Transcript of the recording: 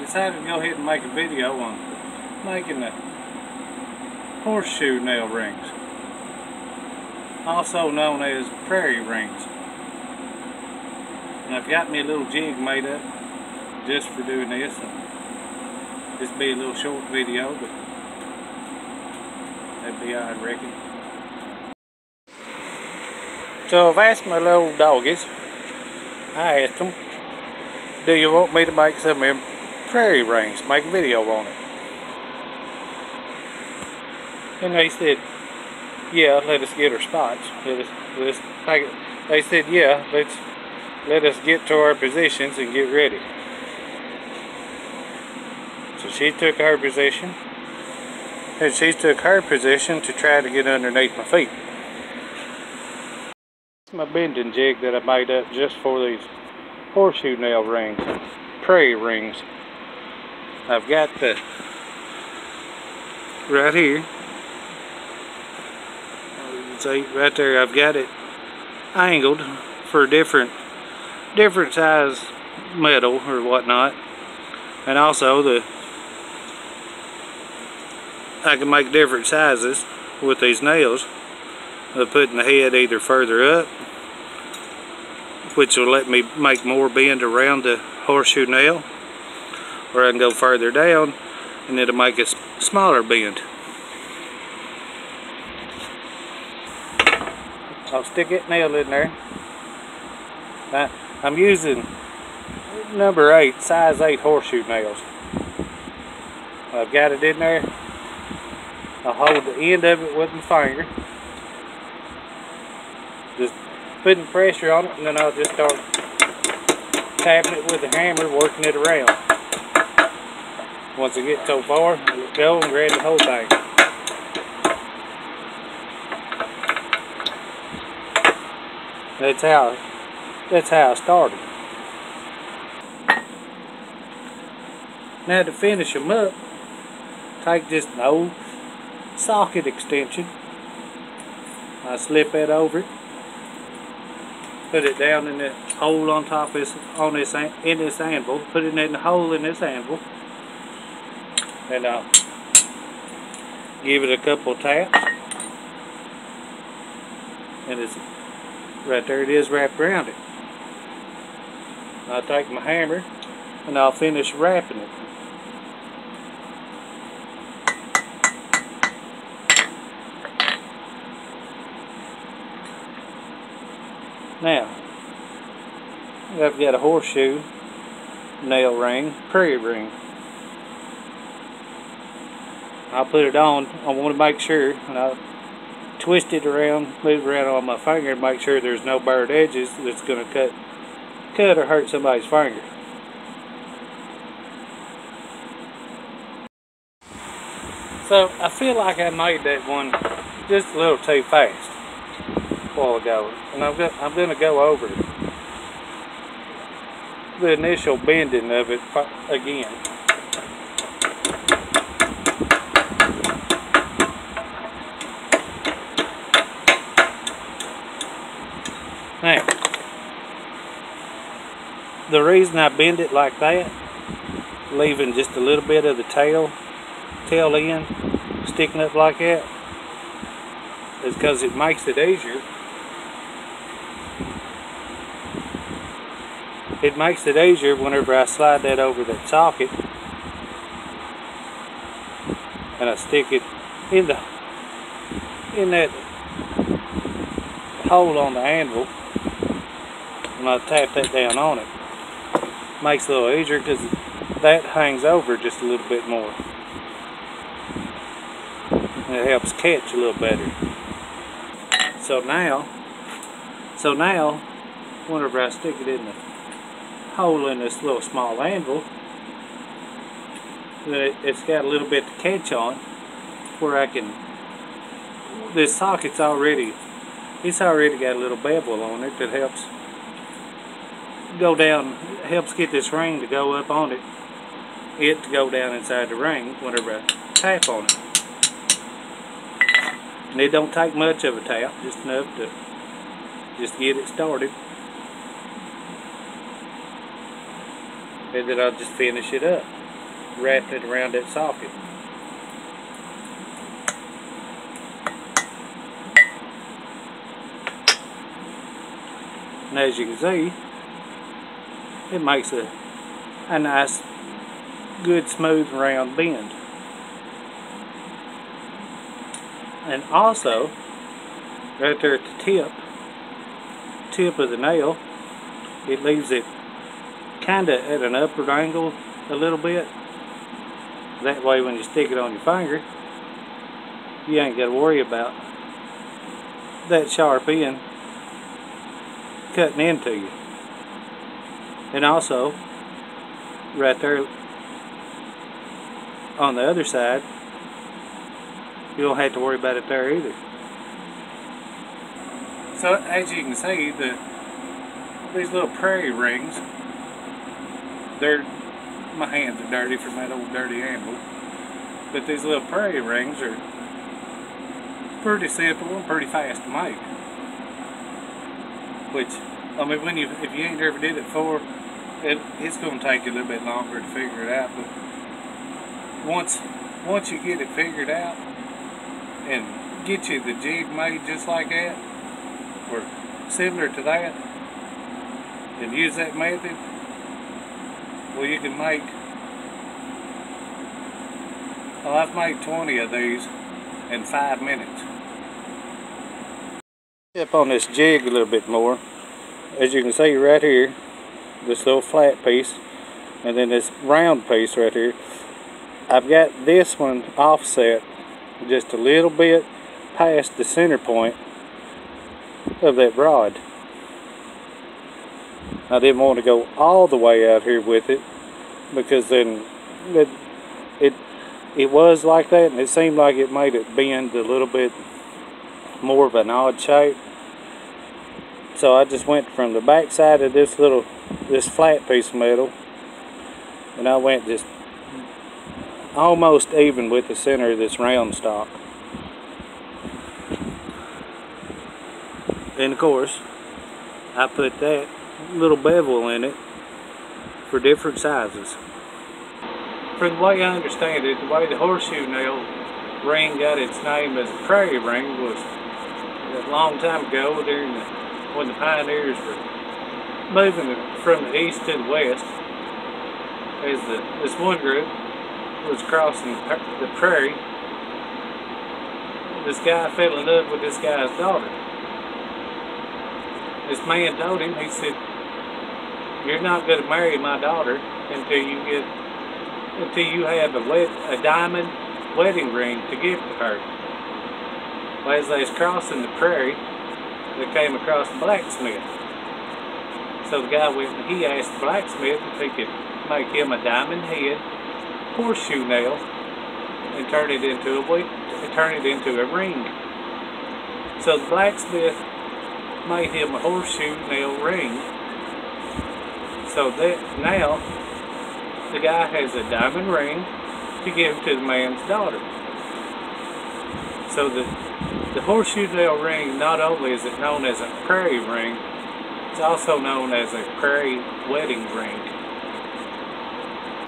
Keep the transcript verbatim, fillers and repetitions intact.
decided to go ahead and make a video on making the horseshoe nail rings, also known as prairie rings. And I've got me a little jig made up just for doing this. And this will be a little short video, but that'd be all I reckon. So I've asked my little doggies, I asked them, do you want me to make some of them prairie rings, make a video on it? And they said, yeah, let us get our spots. Let us, let us take it. They said, yeah, let's, let us get to our positions and get ready. So she took her position, and she took her position to try to get underneath my feet. It's my bending jig that I made up just for these horseshoe nail rings, prairie rings. I've got the right here. See right there, I've got it angled for different different size metal or whatnot, and also the I can make different sizes with these nails of putting the head either further up, which will let me make more bend around the horseshoe nail, or I can go further down and it'll make a smaller bend. I'll stick that nail in there. Now, I'm using number eight, size eight horseshoe nails. I've got it in there. I'll hold the end of it with my finger, just putting pressure on it, and then I'll just start tapping it with a hammer, working it around. Once I get so far, I'll go and grab the whole thing. That's how, that's how I started. Now to finish them up, take just an old socket extension. I slip that over it, put it down in the hole on top of this, on this, in this anvil, put it in the hole in this anvil, and I'll give it a couple taps, and it's right there, it is wrapped around it. I'll take my hammer and I'll finish wrapping it. Now, I've got a horseshoe nail ring, prairie ring. I'll put it on. I want to make sure, and I'll twist it around, move it around on my finger and make sure there's no bared edges that's going to cut cut or hurt somebody's finger. So I feel like I made that one just a little too fast a while ago, and I'm going I'm going to go over the initial bending of it again. Now, the reason I bend it like that, leaving just a little bit of the tail, tail end sticking up like that, is because it makes it easier. It makes it easier whenever I slide that over that socket and I stick it in the in that hole on the anvil. And I tap that down on it. Makes it a little easier because that hangs over just a little bit more. And it helps catch a little better. So now, so now, whenever I stick it in the hole in this little small anvil, it, it's got a little bit to catch on, where I can. This socket's already, it's already got a little bevel on it that helps go down, helps get this ring to go up on it, it to go down inside the ring whenever I tap on it. And it don't take much of a tap, just enough to just get it started. And then I'll just finish it up. wrapped it around that socket. And as you can see, it makes a, a nice, good, smooth, round bend. And also, right there at the tip, tip of the nail, it leaves it kind of at an upward angle a little bit. That way when you stick it on your finger, you ain't got to worry about that sharp end cutting into you. And also, right there on the other side, you don't have to worry about it there either. So as you can see, the, these little Prairie rings, they're, my hands are dirty from that old dirty handle, but these little Prairie rings are pretty simple and pretty fast to make. Which, I mean, when you if you ain't ever did it before, it, it's going to take you a little bit longer to figure it out. But once once you get it figured out and get you the jig made just like that, or similar to that, and use that method, well, you can make, well, I've made twenty of these in five minutes. Step on this jig a little bit more. As you can see right here, this little flat piece, and then this round piece right here, I've got this one offset just a little bit past the center point of that rod. I didn't want to go all the way out here with it, because then it it, it was like that, and it seemed like it made it bend a little bit more of an odd shape. So I just went from the back side of this little this flat piece of metal, and I went just almost even with the center of this round stock. And of course, I put that little bevel in it for different sizes. From the way I understand it, the way the horseshoe nail ring got its name as a prairie ring was a long time ago, during the, when the pioneers were moving from the east to the west, as the, this one group was crossing the prairie, this guy fell in love with this guy's daughter. This man told him, he said, "You're not going to marry my daughter until you get, until you have a, wet, a diamond wedding ring to give to her." Well, as they was crossing the prairie, they came across a blacksmith. So the guy went and he asked the blacksmith if he could make him a diamond head horseshoe nail and turn it into a turn it into a ring. So the blacksmith made him a horseshoe nail ring. So that now the guy has a diamond ring to give to the man's daughter. So the, the horseshoe nail ring, not only is it known as a prairie ring, it's also known as a prairie wedding ring.